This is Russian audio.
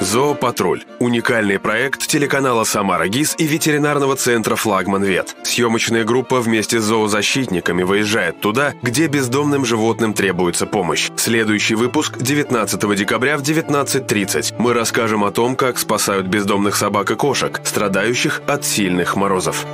Зоопатруль – уникальный проект телеканала «Самара ГИС» и ветеринарного центра «Флагман Вет». Съемочная группа вместе с зоозащитниками выезжает туда, где бездомным животным требуется помощь. Следующий выпуск – 19 декабря в 19:30. Мы расскажем о том, как спасают бездомных собак и кошек, страдающих от сильных морозов.